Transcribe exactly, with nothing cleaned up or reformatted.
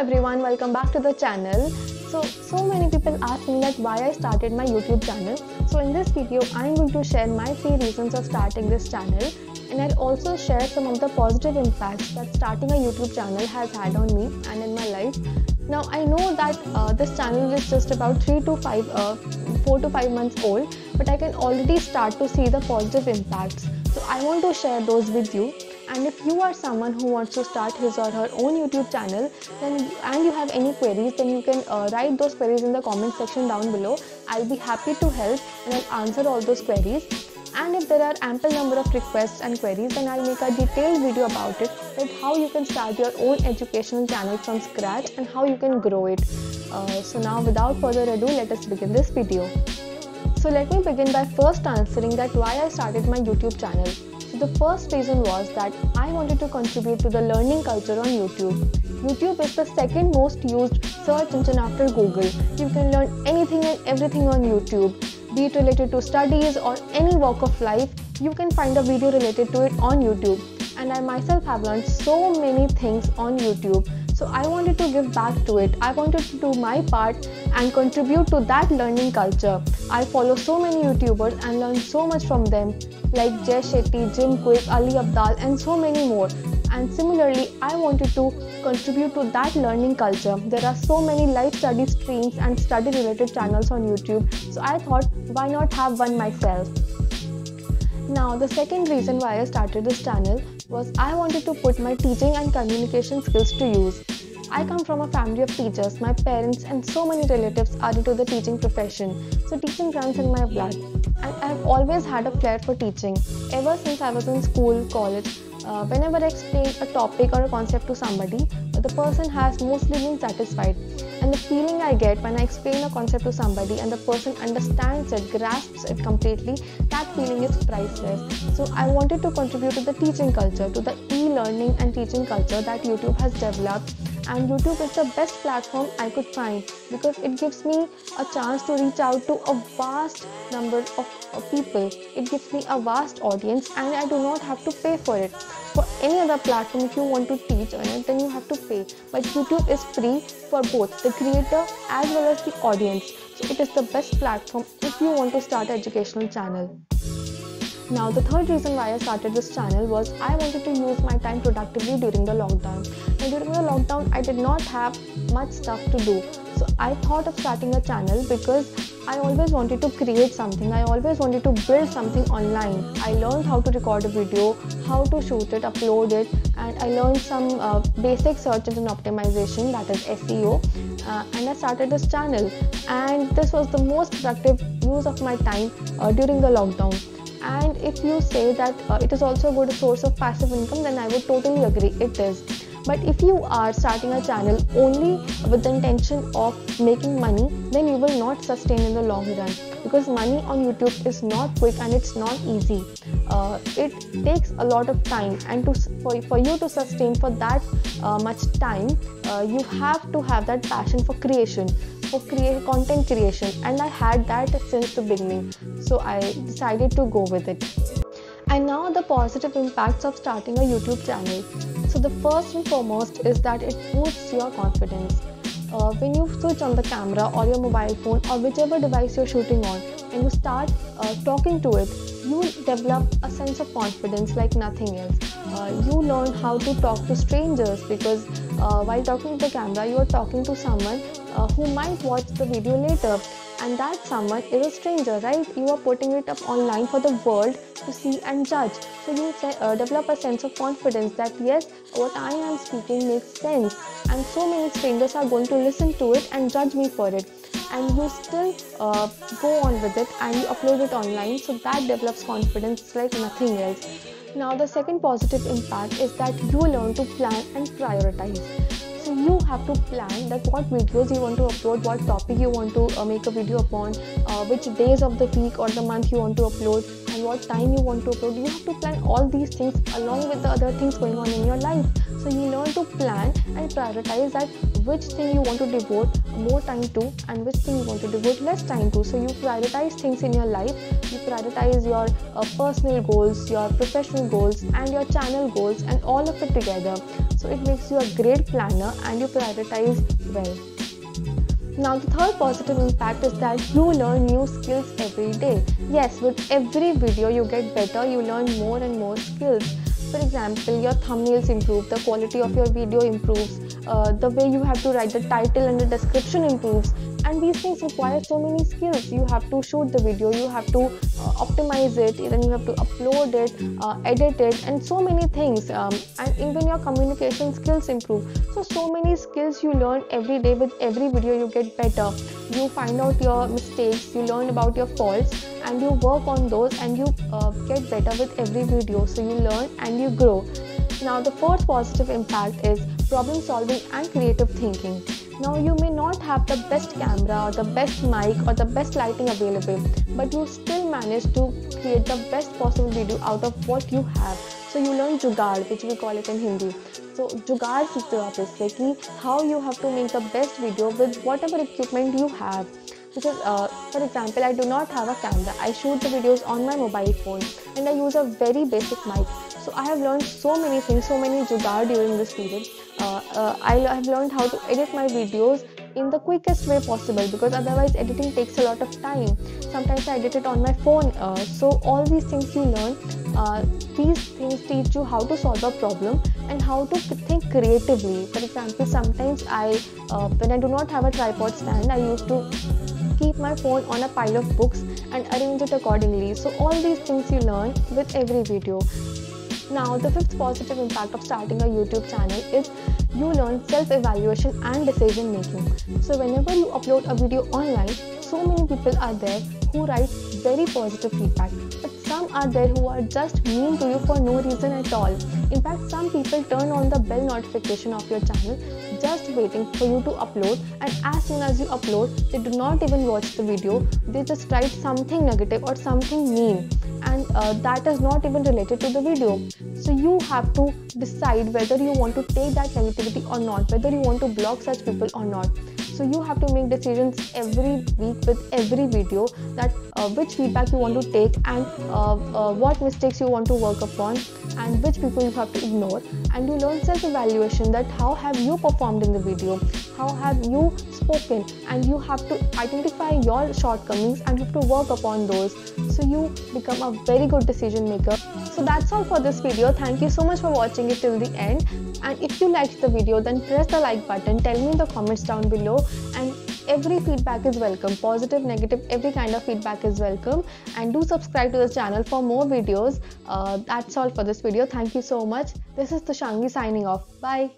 everyone, welcome back to the channel. So, so many people ask me like why I started my YouTube channel. So in this video, I am going to share my three reasons of starting this channel, and I'll also share some of the positive impacts that starting a YouTube channel has had on me and in my life. Now I know that uh, this channel is just about three to five, uh, four to five months old, but I can already start to see the positive impacts. So I want to share those with you. And if you are someone who wants to start his or her own YouTube channel, then and you have any queries, then you can uh, write those queries in the comment section down below. I'll be happy to help and I'll answer all those queries. And if there are ample number of requests and queries, then I'll make a detailed video about it, like how you can start your own educational channel from scratch and how you can grow it. Uh, so now without further ado, let us begin this video. So let me begin by first answering that why I started my YouTube channel. So the first reason was that I wanted to contribute to the learning culture on YouTube. YouTube is the second most used search engine after Google. You can learn anything and everything on YouTube. Be it related to studies or any walk of life, you can find a video related to it on YouTube. And I myself have learned so many things on YouTube. So I wanted to give back to it. I wanted to do my part and contribute to that learning culture. I follow so many YouTubers and learn so much from them, like Jay Shetty, Jim Kwik, Ali Abdaal, and so many more. And similarly, I wanted to contribute to that learning culture. There are so many life study streams and study related channels on YouTube. So I thought, why not have one myself? Now, the second reason why I started this channel was I wanted to put my teaching and communication skills to use. I come from a family of teachers. My parents and so many relatives are into the teaching profession. So teaching runs in my blood. And I've always had a flair for teaching. Ever since I was in school, college, Uh, whenever I explain a topic or a concept to somebody, the person has mostly been satisfied. And the feeling I get when I explain a concept to somebody and the person understands it, grasps it completely, that feeling is priceless. So I wanted to contribute to the teaching culture, to the e-learning and teaching culture that YouTube has developed. And YouTube is the best platform I could find because it gives me a chance to reach out to a vast number of, of people. It gives me a vast audience and I do not have to pay for it. For any other platform, if you want to teach on it, then you have to pay. But YouTube is free for both the creator as well as the audience. So it is the best platform if you want to start an educational channel. Now, the third reason why I started this channel was I wanted to use my time productively during the lockdown. And during the lockdown, I did not have much stuff to do. So I thought of starting a channel because I always wanted to create something. I always wanted to build something online. I learned how to record a video, how to shoot it, upload it, and I learned some uh, basic search engine optimization, that is S E O, uh, and I started this channel. And this was the most productive use of my time uh, during the lockdown. And if you say that uh, it is also a good source of passive income, then I would totally agree, it is. But if you are starting a channel only with the intention of making money, then you will not sustain in the long run, because money on YouTube is not quick and it's not easy. Uh, it takes a lot of time, and to, for, for you to sustain for that uh, much time, uh, you have to have that passion for creation. For create content creation, and I had that since the beginning, so I decided to go with it. And now the positive impacts of starting a YouTube channel. So the first and foremost is that it boosts your confidence. Uh, when you switch on the camera or your mobile phone or whichever device you're shooting on and you start uh, talking to it, you develop a sense of confidence like nothing else. Uh, you learn how to talk to strangers, because uh, while talking to the camera, you are talking to someone uh, who might watch the video later, and that someone is a stranger, right? You are putting it up online for the world to see and judge. So you uh, develop a sense of confidence that yes, what I am speaking makes sense, and so many strangers are going to listen to it and judge me for it. And you still uh, go on with it and you upload it online, so that develops confidence like nothing else. Now the second positive impact is that you learn to plan and prioritize. So you have to plan that what videos you want to upload, what topic you want to uh, make a video upon, uh, which days of the week or the month you want to upload, and what time you want to upload. You have to plan all these things along with the other things going on in your life. So you learn to plan and prioritize that which thing you want to devote more time to and which thing you want to devote less time to. So you prioritize things in your life. You prioritize your uh, personal goals, your professional goals, and your channel goals, and all of it together. So it makes you a great planner and you prioritize well. Now the third positive impact is that you learn new skills every day. Yes, with every video you get better, you learn more and more skills. For example, your thumbnails improve, the quality of your video improves, uh, the way you have to write the title and the description improves. And these things require so many skills. You have to shoot the video, you have to uh, optimize it, then you have to upload it, uh, edit it, and so many things. Um, and even your communication skills improve. So, so many skills you learn every day. With every video you get better. You find out your mistakes, you learn about your faults, and you work on those, and you uh, get better with every video. So you learn and you grow. Now the fourth positive impact is problem solving and creative thinking. Now you may not have the best camera or the best mic or the best lighting available, but you still manage to create the best possible video out of what you have. So you learn jugaad, which we call it in Hindi. So jugaad seekhte ho aap isse ki how you have to make the best video with whatever equipment you have. Because uh, for example, I do not have a camera. I shoot the videos on my mobile phone and I use a very basic mic. So I have learned so many things, so many jugaad during this period. Uh, uh, I have learned how to edit my videos in the quickest way possible, because otherwise editing takes a lot of time. Sometimes I edit it on my phone. Uh, so all these things you learn, uh, these things teach you how to solve a problem and how to think creatively. For example, sometimes I, uh, when I do not have a tripod stand, I used to keep my phone on a pile of books and arrange it accordingly. So all these things you learn with every video. Now, the fifth positive impact of starting a YouTube channel is you learn self-evaluation and decision making. So whenever you upload a video online, so many people are there who write very positive feedback. But some are there who are just mean to you for no reason at all. In fact, some people turn on the bell notification of your channel just waiting for you to upload, and as soon as you upload, they do not even watch the video. They just write something negative or something mean. And uh, that is not even related to the video. So you have to decide whether you want to take that negativity or not, whether you want to block such people or not. So you have to make decisions every week with every video, that uh, which feedback you want to take, and uh, uh, what mistakes you want to work upon, and which people you have to ignore. And you learn self-evaluation, that how have you performed in the video, how have you spoken, and you have to identify your shortcomings and you have to work upon those. So you become a very good decision maker. So that's all for this video. Thank you so much for watching it till the end. And if you liked the video, then press the like button, tell me in the comments down below, and every feedback is welcome. Positive, negative, every kind of feedback is welcome. And do subscribe to the channel for more videos. Uh, that's all for this video. Thank you so much. This is Tushangi signing off. Bye.